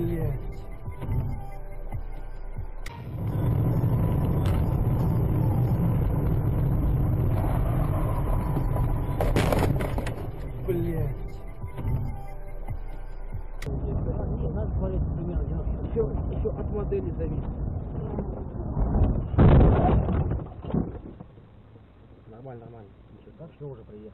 блядь. Надо смотреть примерно. Еще от модели зависит. Нормально, нормально. Так что уже приехали.